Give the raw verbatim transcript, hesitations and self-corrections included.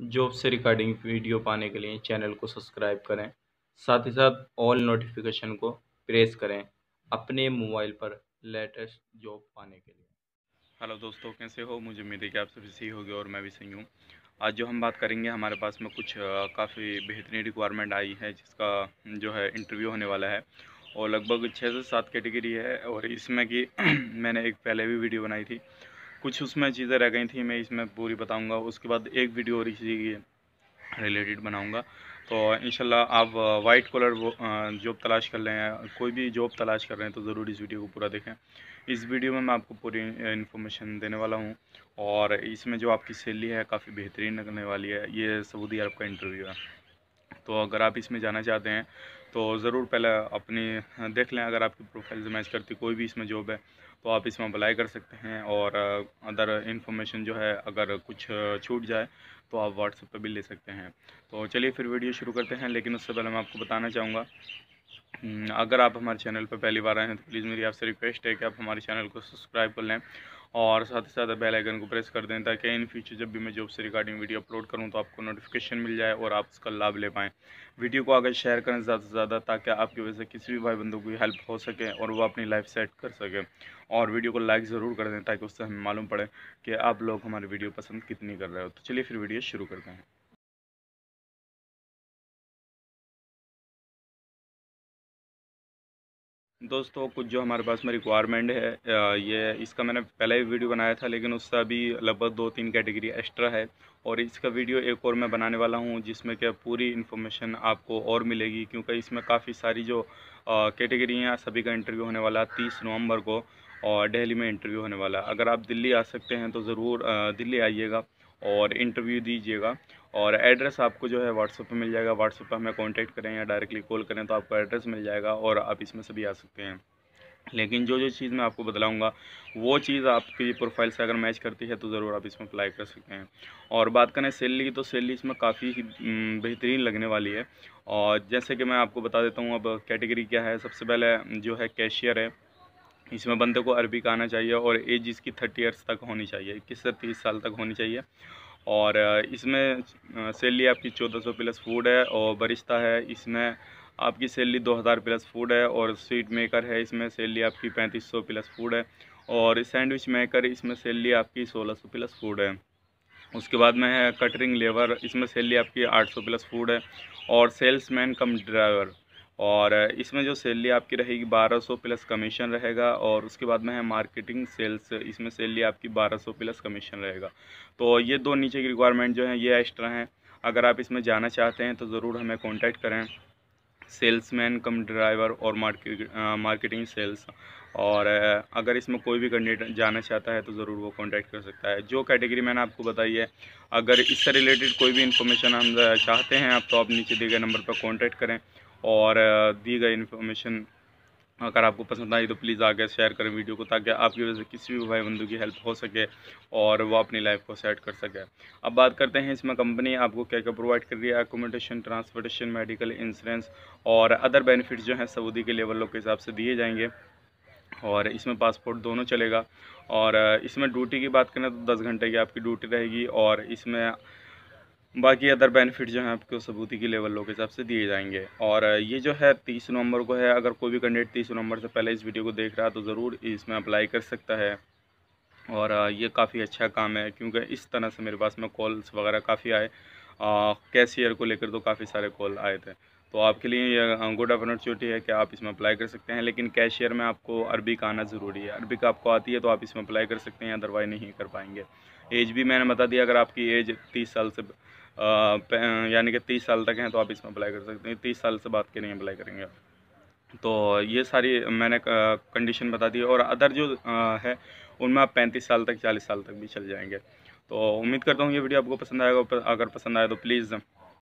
Job से regarding video पाने के लिए चैनल को सब्सक्राइब करें, साथ ही साथ ऑल नोटिफिकेशन को प्रेस करें अपने मोबाइल पर लेटेस्ट जॉब पाने के लिए। हेलो दोस्तों, कैसे हो? मुझे उम्मीद है कि आप सभी सही होंगे और मैं भी सही हूँ। आज जो हम बात करेंगे, हमारे पास में कुछ काफ़ी बेहतरीन रिक्वायरमेंट आई है जिसका जो है इंटरव्यू होने वाला है और लगभग छः से सात कैटेगरी है। और इसमें कि मैंने एक पहले भी वीडियो बनाई थी, कुछ उसमें चीज़ें रह गई थी, मैं इसमें पूरी बताऊंगा। उसके बाद एक वीडियो और इसी के रिलेटेड बनाऊंगा। तो इंशाल्लाह आप वाइट कॉलर जॉब तलाश कर रहे हैं, कोई भी जॉब तलाश कर रहे हैं तो ज़रूर इस वीडियो को पूरा देखें। इस वीडियो में मैं आपको पूरी इन्फॉर्मेशन देने वाला हूं और इसमें जो आपकी सैलरी है काफ़ी बेहतरीन लगने वाली है। ये सऊदी अरब का इंटरव्यू है, तो अगर आप इसमें जाना चाहते हैं तो ज़रूर पहले अपनी देख लें। अगर आपकी प्रोफाइल से मैच करती कोई भी इसमें जॉब है तो आप इसमें अप्लाई कर सकते हैं। और अदर इन्फॉर्मेशन जो है अगर कुछ छूट जाए तो आप व्हाट्सएप पर भी ले सकते हैं। तो चलिए फिर वीडियो शुरू करते हैं, लेकिन उससे पहले मैं आपको बताना चाहूँगा, अगर आप हमारे चैनल पर पहली बार आए हैं तो प्लीज़ मेरी आपसे रिक्वेस्ट है कि आप हमारे चैनल को सब्सक्राइब कर लें और साथ ही साथ बेल आइकन को प्रेस कर दें, ताकि इन फ्यूचर जब भी मैं जॉब से रिगार्डिंग वीडियो अपलोड करूं तो आपको नोटिफिकेशन मिल जाए और आप उसका लाभ ले पाएँ। वीडियो को आगे शेयर करें ज़्यादा से ज़्यादा, ताकि आपकी वजह से किसी भी भाई बंधु की हेल्प हो सके और वो अपनी लाइफ सेट कर सके। और वीडियो को लाइक ज़रूर कर दें ताकि उससे हमें मालूम पड़े कि आप लोग हमारी वीडियो पसंद कितनी कर रहे हो। तो चलिए फिर वीडियो शुरू करते हैं। दोस्तों, कुछ जो हमारे पास में रिक्वायरमेंट है, ये इसका मैंने पहले ही वीडियो बनाया था, लेकिन उससे अभी लगभग दो तीन कैटेगरी एक्स्ट्रा है और इसका वीडियो एक और मैं बनाने वाला हूँ जिसमें क्या पूरी इन्फॉर्मेशन आपको और मिलेगी, क्योंकि इसमें काफ़ी सारी जो कैटेगरी हैं सभी का इंटरव्यू होने वाला है तीस नवंबर को और दिल्ली में इंटरव्यू होने वाला है। अगर आप दिल्ली आ सकते हैं तो ज़रूर दिल्ली आइएगा और इंटरव्यू दीजिएगा। और एड्रेस आपको जो है व्हाट्सएप पे मिल जाएगा, व्हाट्सएप पे हमें कांटेक्ट करें या डायरेक्टली कॉल करें तो आपको एड्रेस मिल जाएगा और आप इसमें सभी आ सकते हैं। लेकिन जो जो चीज़ मैं आपको बतलाऊंगा वो चीज़ आपकी प्रोफाइल से अगर मैच करती है तो ज़रूर आप इसमें अप्लाई कर सकते हैं। और बात करें सैलरी की, तो सैलरी इसमें काफ़ी बेहतरीन लगने वाली है। और जैसे कि मैं आपको बता देता हूँ अब कैटेगरी क्या है। सबसे पहले जो है कैशियर है, इसमें बंदे को अरबी का आना चाहिए और एज इसकी थर्टी ईयर्स तक होनी चाहिए, इक्कीस से तीस साल तक होनी चाहिए। और इसमें सैलरी आपकी चौदह सौ प्लस फूड है और बरिस्ता है, इसमें आपकी सैलरी दो हज़ार प्लस फूड है। और स्वीट मेकर है, इसमें सैलरी आपकी पैंतीस सौ प्लस फूड है। और सैंडविच मेकर, इसमें सैलरी आपकी सोलह सौ प्लस फूड है। उसके बाद में है कटरिंग लेबर, इसमें सैलरी आपकी आठ सौ प्लस फूड है। और सेल्समैन कम ड्राइवर, और इसमें जो सैलरी आपकी रहेगी बारह सौ प्लस कमीशन रहेगा। और उसके बाद में है मार्केटिंग सेल्स, इसमें सैलरी आपकी बारह सौ प्लस कमीशन रहेगा। तो ये दो नीचे की रिक्वायरमेंट जो हैं ये एक्स्ट्रा हैं। अगर आप इसमें जाना चाहते हैं तो ज़रूर हमें कांटेक्ट करें, सेल्समैन कम ड्राइवर और मार्केट मार्केटिंग सेल्स। और अगर इसमें कोई भी कैंडिडेट जाना चाहता है तो ज़रूर वो कांटेक्ट कर सकता है। जो कैटेगरी मैंने आपको बताई है, अगर इससे रिलेटेड कोई भी इन्फॉर्मेशन हम चाहते हैं आप तो आप नीचे दिए गए नंबर पर कांटेक्ट करें। और दी गई इन्फॉर्मेशन अगर आपको पसंद आई तो प्लीज़ आगे शेयर करें वीडियो को, ताकि आपकी वजह से किसी भी भाई बंधु की हेल्प हो सके और वो अपनी लाइफ को सेट कर सके। अब बात करते हैं इसमें कंपनी आपको क्या क्या प्रोवाइड कर रही है। एकोमोडेशन, ट्रांसपोर्टेशन, मेडिकल, इंश्योरेंस और अदर बेनिफिट्स जो हैं सऊदी के लेवलों के हिसाब से दिए जाएंगे। और इसमें पासपोर्ट दोनों चलेगा। और इसमें ड्यूटी की बात करें तो दस घंटे की आपकी ड्यूटी रहेगी। और इसमें बाकी अदर बेनिफिट जो हैं आपको सबूती के लेवलों के हिसाब से दिए जाएंगे। और ये जो है तीस नवंबर को है। अगर कोई भी कैंडिडेट तीस नवंबर से पहले इस वीडियो को देख रहा है तो ज़रूर इसमें अप्लाई कर सकता है। और ये काफ़ी अच्छा काम है, क्योंकि इस तरह से मेरे पास में कॉल्स वगैरह काफ़ी आए, कैशियर को लेकर तो काफ़ी सारे कॉल आए थे। तो आपके लिए ये गुड अपॉर्चुनिटी है कि आप इसमें अप्लाई कर सकते हैं। लेकिन कैशियर में आपको अरबी का आना ज़रूरी है, अरबी का आपको आती है तो आप इसमें अप्लाई कर सकते हैं, अदरवाइज नहीं कर पाएंगे। एज भी मैंने बता दिया, अगर आपकी एज तीस साल से यानी कि तीस साल तक हैं तो आप इसमें अप्लाई कर सकते हैं, तीस साल से बात के नहीं अप्लाई करेंगे। तो ये सारी मैंने कंडीशन बता दी। और अदर जो है उनमें आप पैंतीस साल तक, चालीस साल तक भी चल जाएंगे। तो उम्मीद करता हूँ ये वीडियो आपको पसंद आएगा। अगर पसंद आए तो प्लीज़